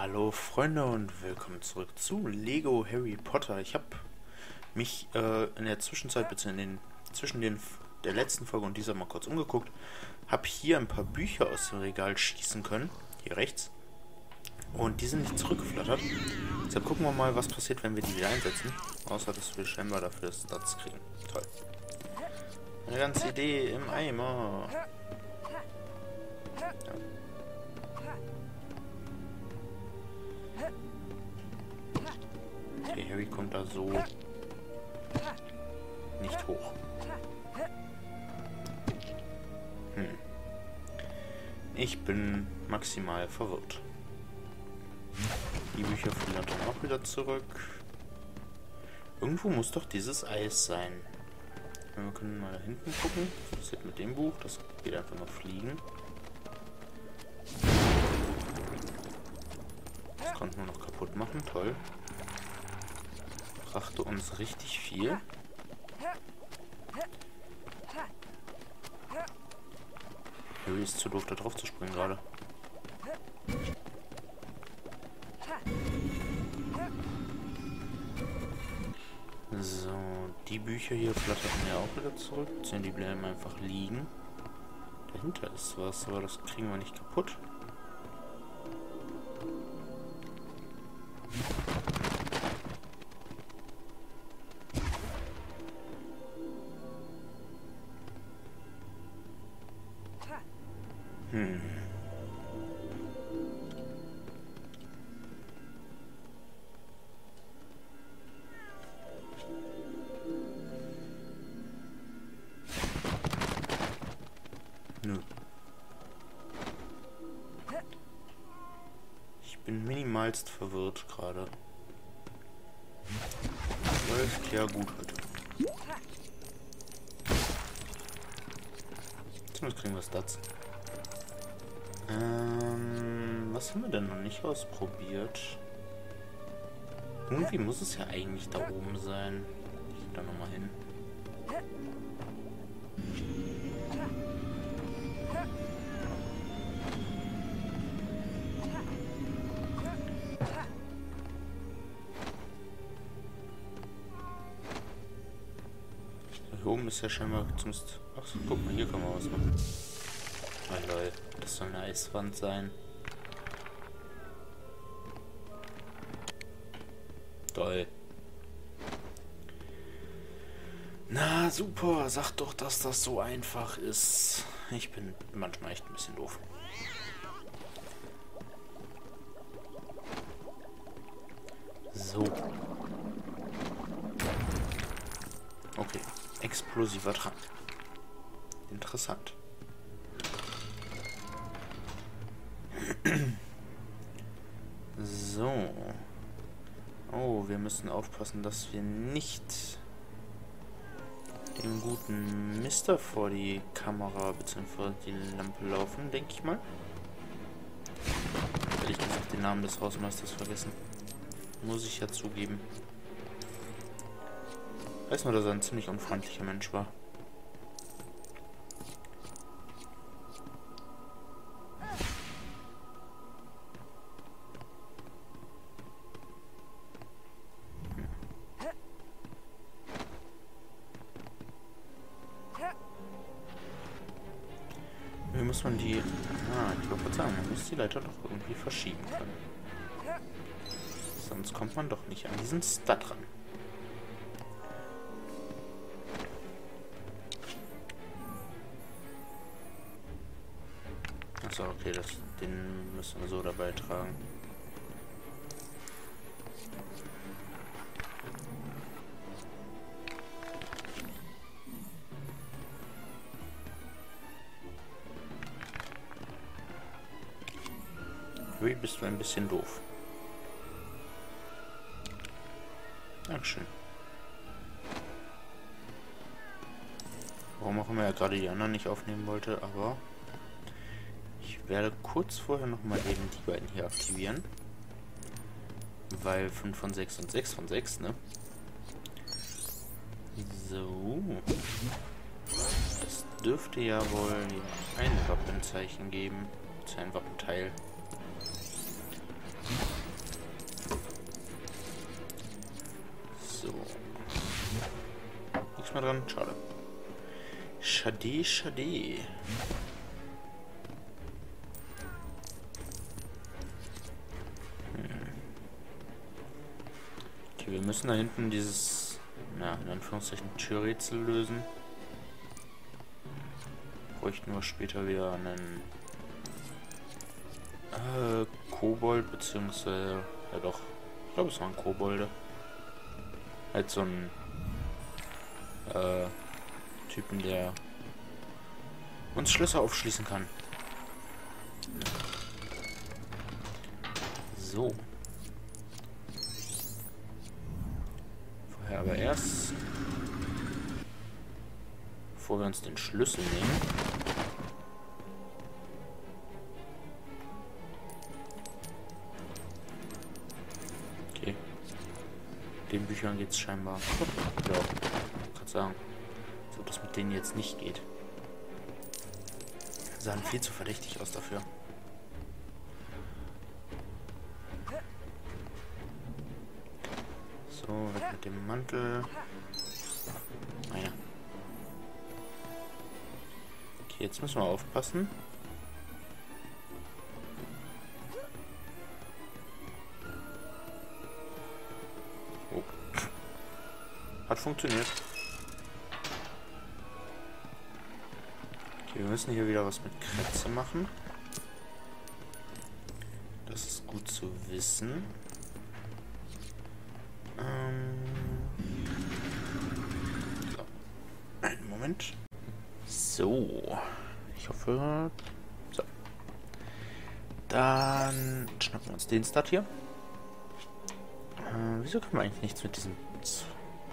Hallo Freunde und willkommen zurück zu Lego Harry Potter. Ich habe mich in der Zwischenzeit, beziehungsweise zwischen der letzten Folge und dieser mal kurz umgeguckt, habe hier ein paar Bücher aus dem Regal schießen können, hier rechts, und die sind nicht zurückgeflattert. Deshalb gucken wir mal, was passiert, wenn wir die wieder einsetzen, außer dass wir scheinbar dafür Stats kriegen. Toll. Eine ganze Idee im Eimer. Ja. Okay, Harry kommt da so nicht hoch. Ich bin maximal verwirrt. Die Bücher fliegen dann auch wieder zurück. Irgendwo muss doch dieses Eis sein. Wir können mal da hinten gucken. Was passiert mit dem Buch? Das geht einfach nur fliegen. Das konnten wir noch kaputt machen. Toll. Brachte uns richtig viel. Harry ist zu doof, da drauf zu springen gerade. So, die Bücher hier flatterten ja auch wieder zurück. Die bleiben einfach liegen. Dahinter ist was, aber das kriegen wir nicht kaputt. Ich bin minimalst verwirrt gerade. Läuft ja gut heute. Zumindest kriegen wir Stats. Was haben wir denn noch nicht ausprobiert? Irgendwie muss es ja eigentlich da oben sein. Ich gehe da nochmal hin. Hier oben ist ja scheinbar zumindest... Ach so, guck mal, hier kann man was machen. Oh lol, das soll eine Eiswand sein. Toll. Na super, sag doch, dass das so einfach ist. Ich bin manchmal echt ein bisschen doof. So. Okay, explosiver Trank. Interessant. So. Oh, wir müssen aufpassen, dass wir nicht dem guten Mister vor die Kamera bzw. die Lampe laufen, denke ich mal. Hätte ich gesagt den Namen des Hausmeisters vergessen. Muss ich ja zugeben. Weiß nur, dass er ein ziemlich unfreundlicher Mensch war. Wie muss man die... Ah, ich wollte gerade sagen, man muss die Leiter doch irgendwie verschieben können. Sonst kommt man doch nicht an diesen Stat ran. Achso, okay, den müssen wir so dabei tragen. Wie bist du ein bisschen doof? Dankeschön. Warum auch immer er gerade die anderen nicht aufnehmen wollte, aber ich werde kurz vorher nochmal eben die beiden hier aktivieren. Weil 5 von 6 und 6 von 6, ne? So. Das dürfte ja wohl ein Wappenzeichen geben. Das ist ein Wappenteil. mehr dran. Schade. Schade, schade. Okay, wir müssen da hinten dieses, na, in Anführungszeichen Türrätsel lösen. Bräuchten wir später wieder einen Kobold, beziehungsweise, ja doch, ich glaube es waren Kobolde. Halt so ein Typen, der uns Schlösser aufschließen kann. So. Vorher aber erst, bevor wir uns den Schlüssel nehmen. Okay. Den Büchern geht's scheinbar. Ja, kann sagen. So, dass mit denen jetzt nicht geht. Sahen viel zu verdächtig aus dafür. So, weg mit dem Mantel. Naja. Okay, jetzt müssen wir aufpassen. Oh. Hat funktioniert. Wir müssen hier wieder was mit Kratze machen. Das ist gut zu wissen. So. Einen Moment. So. Ich hoffe. So. Dann schnappen wir uns den Start hier. Wieso können wir eigentlich nichts mit diesen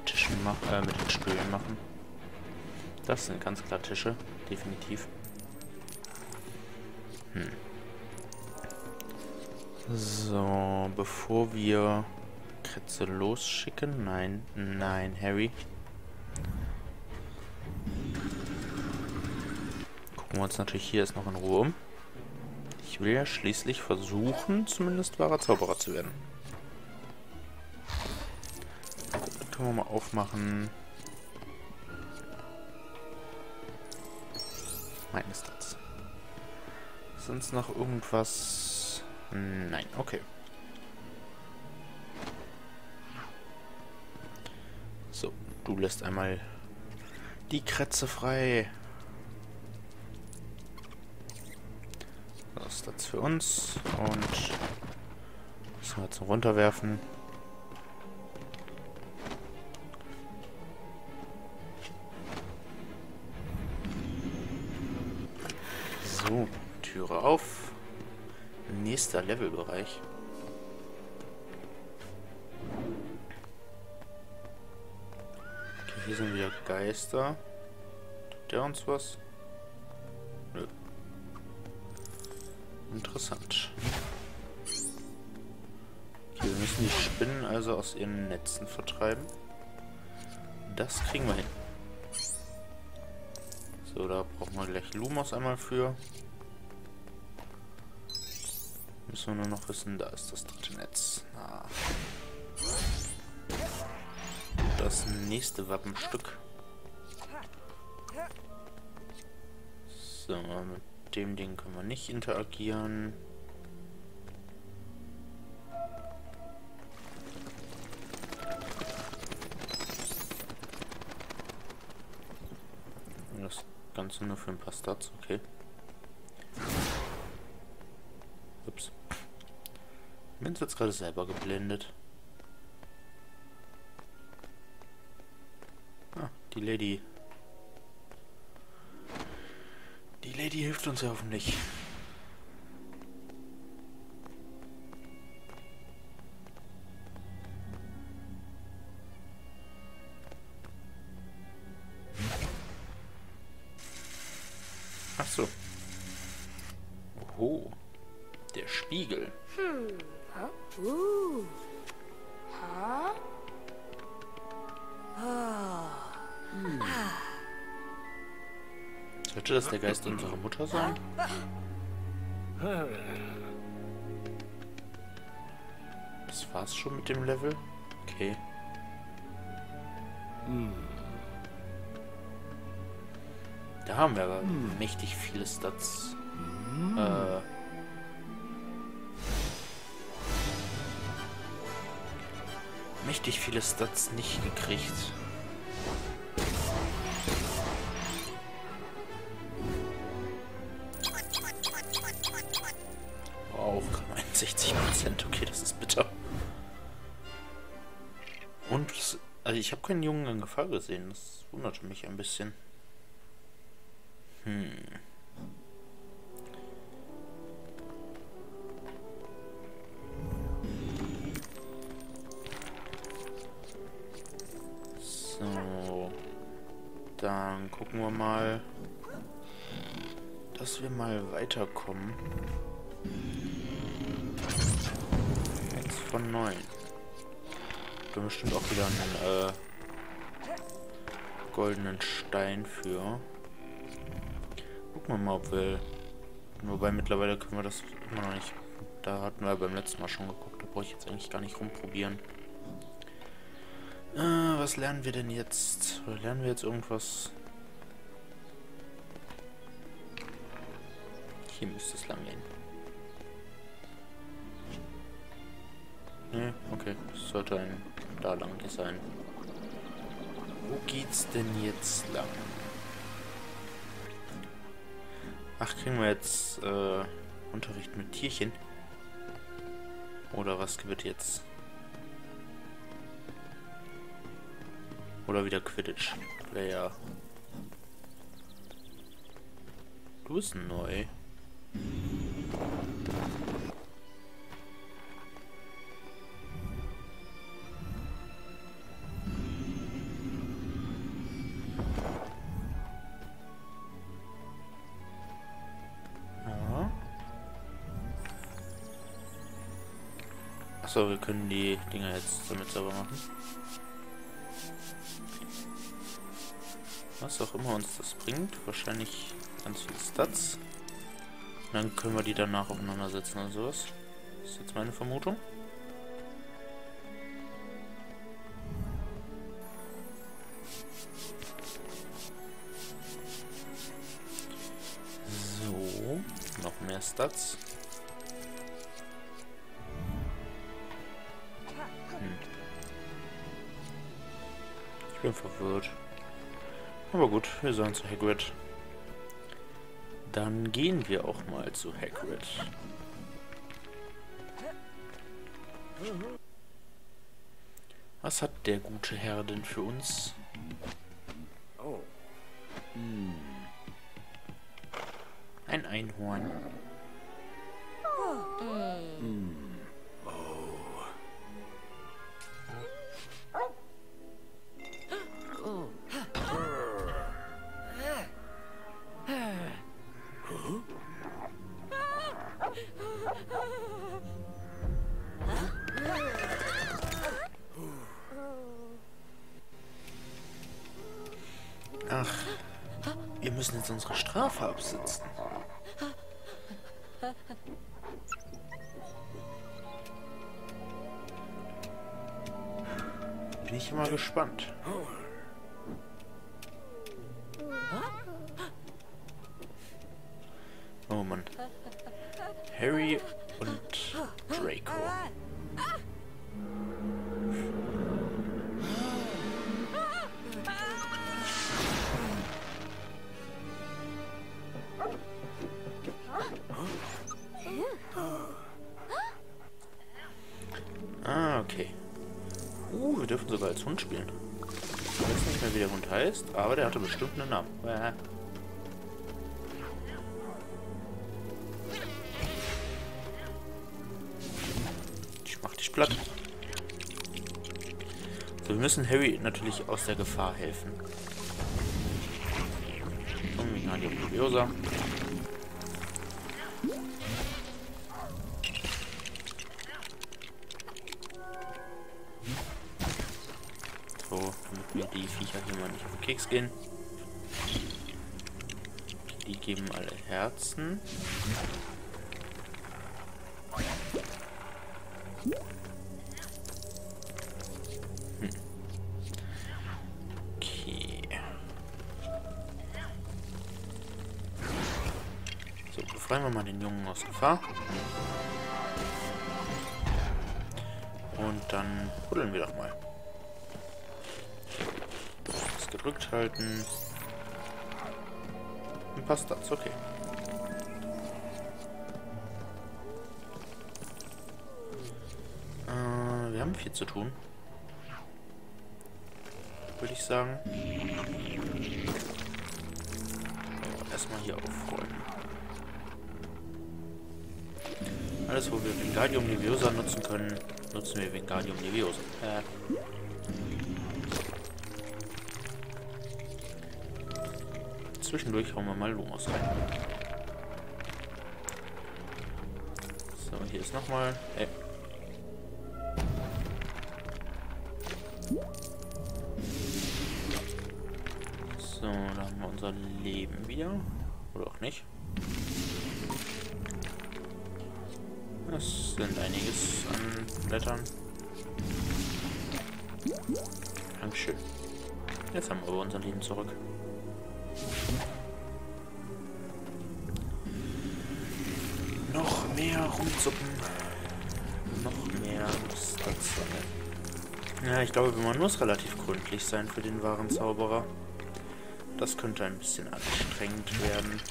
Tischen machen? Mit den Stühlen machen? Das sind ganz klar Tische, definitiv. So, bevor wir Kratze losschicken. Nein, nein, Harry. Gucken wir uns natürlich hier erst noch in Ruhe um. Ich will ja schließlich versuchen, zumindest wahrer Zauberer zu werden. Das können wir mal aufmachen. Meines Stats. Sonst noch irgendwas? Nein, okay. So, du lässt einmal die Kratze frei. Das ist das für uns. Und müssen wir zum Runterwerfen. So, Türe auf. Nächster Levelbereich. Okay, hier sind wieder Geister. Tut der uns was? Nö. Interessant. Okay, wir müssen die Spinnen also aus ihren Netzen vertreiben. Das kriegen wir hin. So, da brauchen wir gleich Lumos einmal für. Müssen wir nur noch wissen, da ist das dritte Netz. Ah. Das nächste Wappenstück. So, mit dem Ding können wir nicht interagieren. Das Ganze nur für ein paar Stats, okay. Ups. Ich bin jetzt gerade selber geblendet. Ah, die Lady. Die Lady hilft uns ja hoffentlich. Ach so. Oho. Der Spiegel. Sollte das der Geist unserer Mutter sein? Das war's schon mit dem Level? Okay. Da haben wir aber mächtig viele Stats. Mächtig viele Stats nicht gekriegt. Auch 61%. Okay, das ist bitter. Und, also ich habe keinen Jungen in Gefahr gesehen. Das wundert mich ein bisschen. So. Dann gucken wir mal, dass wir mal weiterkommen. 1 von 9. Da bestimmt auch wieder einen goldenen Stein für. Gucken wir mal, ob wir... Wobei mittlerweile können wir das immer noch nicht... Da hatten wir beim letzten Mal schon geguckt. Da brauche ich jetzt eigentlich gar nicht rumprobieren. Was lernen wir denn jetzt? Lernen wir jetzt irgendwas? Hier müsste es lang gehen. Ne, okay. Es sollte ein da lang sein. Wo geht's denn jetzt lang? Ach, kriegen wir jetzt Unterricht mit Tierchen? Oder was wird jetzt? Oder wieder Quidditch? Wäre ja... Du bist neu. Achso, wir können die Dinger jetzt damit sauber machen. Was auch immer uns das bringt. Wahrscheinlich ganz viele Stats. Und dann können wir die danach aufeinandersetzen oder sowas. Das ist jetzt meine Vermutung. So, noch mehr Stats. Ich bin verwirrt. Aber gut, wir sollen zu Hagrid. Dann gehen wir auch mal zu Hagrid. Was hat der gute Herr denn für uns? Oh. Ein Einhorn. Oh. Ach, wir müssen jetzt unsere Strafe absitzen. Bin ich mal gespannt. Oh Mann. Harry und Draco. Ah, okay. Wir dürfen sogar als Hund spielen. Ich weiß nicht mehr, wie der Hund heißt, aber der hatte bestimmt einen Namen. Ich mach dich platt. So, wir müssen Harry natürlich aus der Gefahr helfen. Und Wingardium Leviosa. Damit mir die Viecher hier mal nicht auf den Keks gehen. Die geben alle Herzen. Okay. befreien wir mal den Jungen aus Gefahr. Und dann buddeln wir doch mal. Das gedrückt halten. Und passt das, okay. Wir haben viel zu tun. Würde ich sagen. So, erstmal hier aufräumen. Alles, wo wir Wingardium Leviosa nutzen können, nutzen wir Wingardium Leviosa. Zwischendurch hauen wir mal Lumos rein. So, hier ist nochmal. So, da haben wir unser Leben wieder. Oder auch nicht. Das sind einiges an Blättern. Dankeschön. Jetzt haben wir aber unser Leben zurück. Noch mehr rumzuppen. Noch mehr muss das sein. Ja, ich glaube, man muss relativ gründlich sein für den wahren Zauberer. Das könnte ein bisschen anstrengend werden.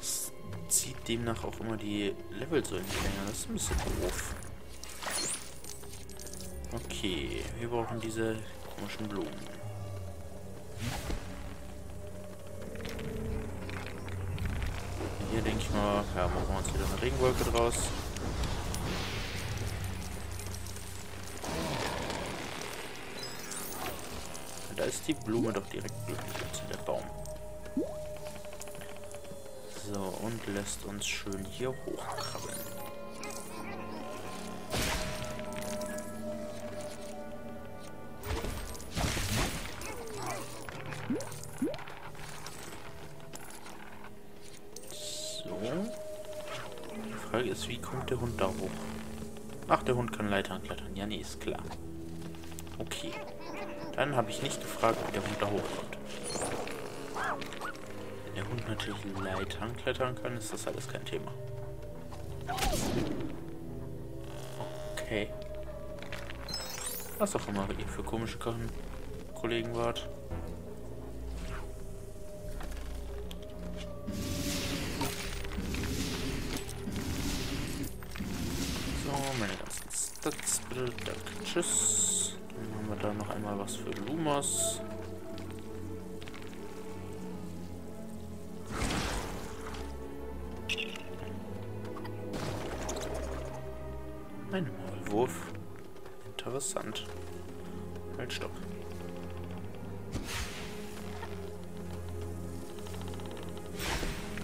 Es zieht demnach auch immer die Level so in die Länge. Das ist ein bisschen doof. Okay, wir brauchen diese komischen Blumen. Hier denke ich mal, ja, machen wir uns wieder eine Regenwolke draus. Da ist die Blume doch direkt glücklich zu der Baum. So, und lässt uns schön hier hochkrabbeln. So. Die Frage ist, wie kommt der Hund da hoch? Ach, der Hund kann Leitern klettern. Ja, nee, ist klar. Okay. Dann habe ich nicht gefragt, wie der Hund da hochkommt. Wenn der Hund natürlich Leitern klettern kann, ist das alles kein Thema. Okay. Was auch immer ihr für komische Kollegen wart. So, meine ganzen Stats. Danke, tschüss. Haben wir da noch einmal was für Lumos? Ein Maulwurf. Interessant. Halt, stopp.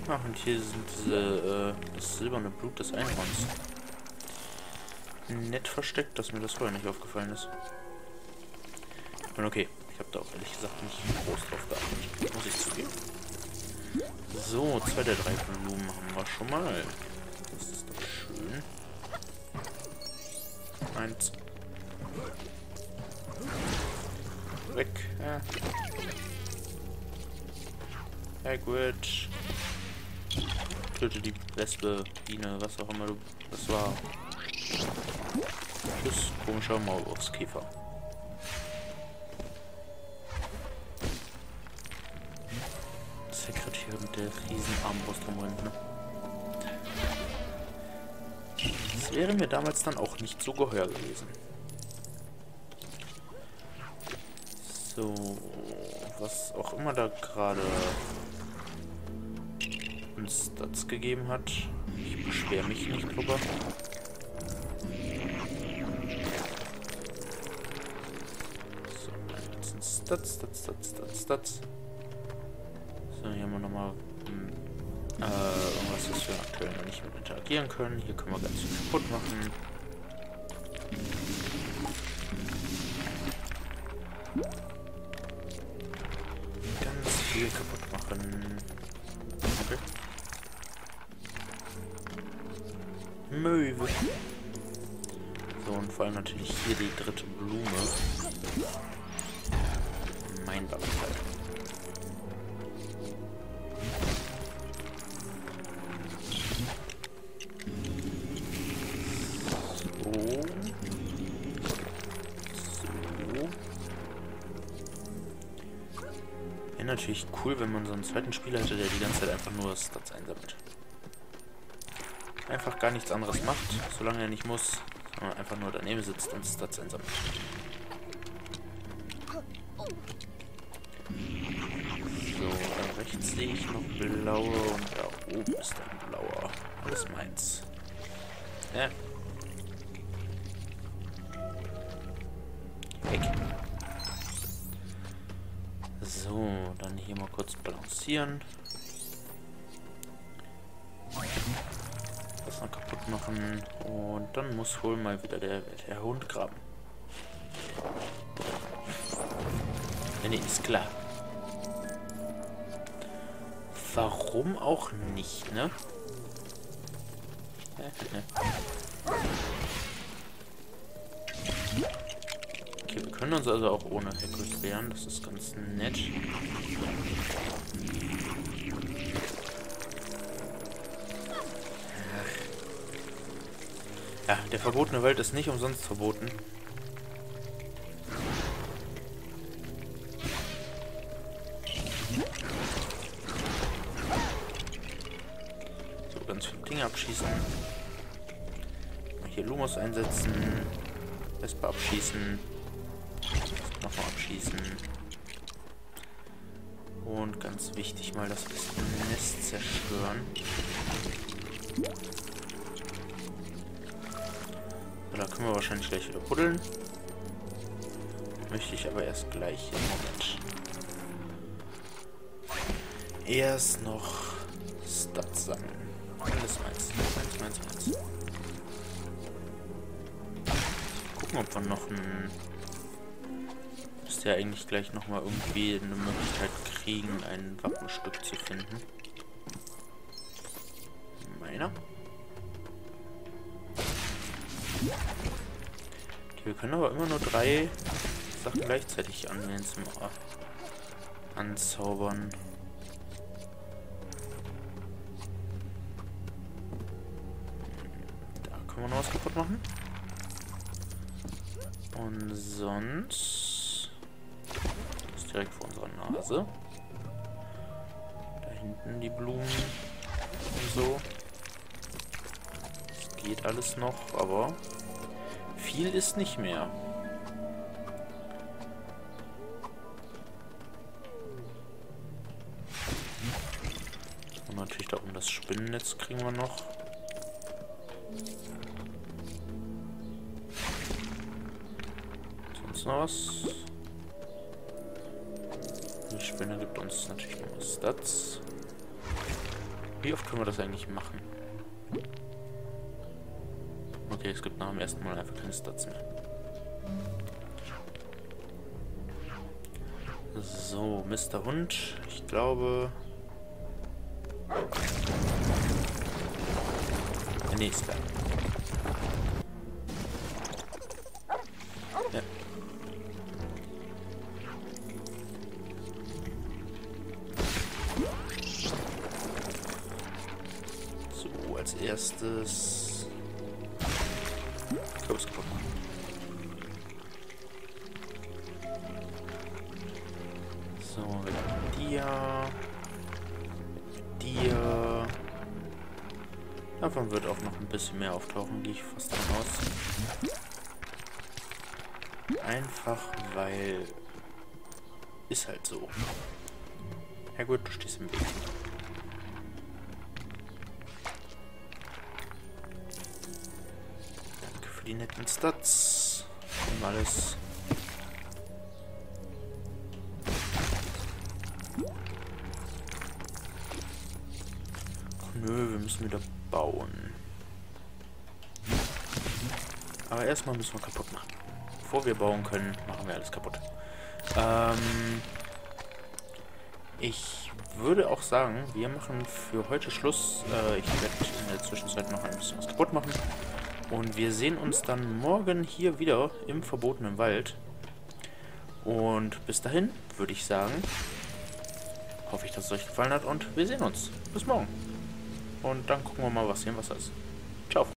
Ach, und hier sind diese, das silberne Blut des Einhorns. Nett versteckt, dass mir das vorher nicht aufgefallen ist. Okay, ich habe da auch ehrlich gesagt nicht groß drauf geachtet, muss ich zugeben. So, 2 der 3 Blumen haben wir schon mal. Das ist doch schön. 1. Weg. Hagrid. Töte die Wespe, Biene, was auch immer du. Das war. Tschüss, komischer Maulwurfskäfer. Sekretär mit der riesen Armbrust rumrennt, ne? Das wäre mir damals dann auch nicht so geheuer gewesen. So, was auch immer da gerade uns das gegeben hat. Ich beschwere mich nicht drüber. So, dann jetzt ein Stats. So, hier haben wir nochmal irgendwas, was wir aktuell noch nicht mit interagieren können. Hier können wir ganz viel kaputt machen. Ganz viel kaputt machen. Okay. Möwe. So, und vor allem natürlich hier die dritte Blume. Mein Bauteil. natürlich cool, wenn man so einen zweiten Spieler hätte, der die ganze Zeit einfach nur Stats einsammelt. Einfach gar nichts anderes macht, solange er nicht muss, sondern einfach nur daneben sitzt und Stats einsammelt. So, dann rechts sehe ich noch blaue und da oben ist ein blauer. Alles meins. Ja. So, dann hier mal kurz balancieren. Das noch kaputt machen. Und dann muss wohl mal wieder der Hund graben. Nee, ist klar. Warum auch nicht, ne? Okay, wir können uns also auch ohne Hagrid wehren, das ist ganz nett. Ja, der verbotene Wald ist nicht umsonst verboten. So, ganz viele Dinge abschießen. Mal hier Lumos einsetzen. Vespa abschießen. Nochmal abschießen. Und ganz wichtig mal das Nest zerstören. So, da können wir wahrscheinlich gleich wieder buddeln. Möchte ich aber erst gleich im Moment. Erst noch Stats sammeln. Alles meins. Gucken, ob wir noch ein... ja eigentlich gleich noch mal irgendwie eine Möglichkeit kriegen, ein Wappenstück zu finden. Meiner. Okay, wir können aber immer nur 3 Sachen gleichzeitig anwählen zum Anzaubern. Da können wir noch was kaputt machen. Und sonst direkt vor unserer Nase. Da hinten die Blumen und so. Es geht alles noch, aber viel ist nicht mehr. Und natürlich da oben das Spinnennetz kriegen wir noch. Sonst noch was? Die Spinne gibt uns natürlich nur Stats. Wie oft können wir das eigentlich machen? Okay, es gibt nach dem ersten Mal einfach keine Stats mehr. So, Mr. Hund. Ich glaube... Der nächste. Als erstes... Los, komm. So, mit dir... Davon wird auch noch ein bisschen mehr auftauchen, gehe ich fast davon aus. Einfach, weil... Ist halt so. Ja gut, du stehst im Weg. Die netten Stats und alles. Ach nö, wir müssen wieder bauen. Aber erstmal müssen wir kaputt machen. Bevor wir bauen können, machen wir alles kaputt. Ich würde auch sagen, wir machen für heute Schluss. Ich werde in der Zwischenzeit noch ein bisschen was kaputt machen. Und wir sehen uns dann morgen hier wieder im verbotenen Wald. Und bis dahin würde ich sagen, hoffe ich, dass es euch gefallen hat und wir sehen uns. Bis morgen. Und dann gucken wir mal, was hier im Wasser ist. Ciao.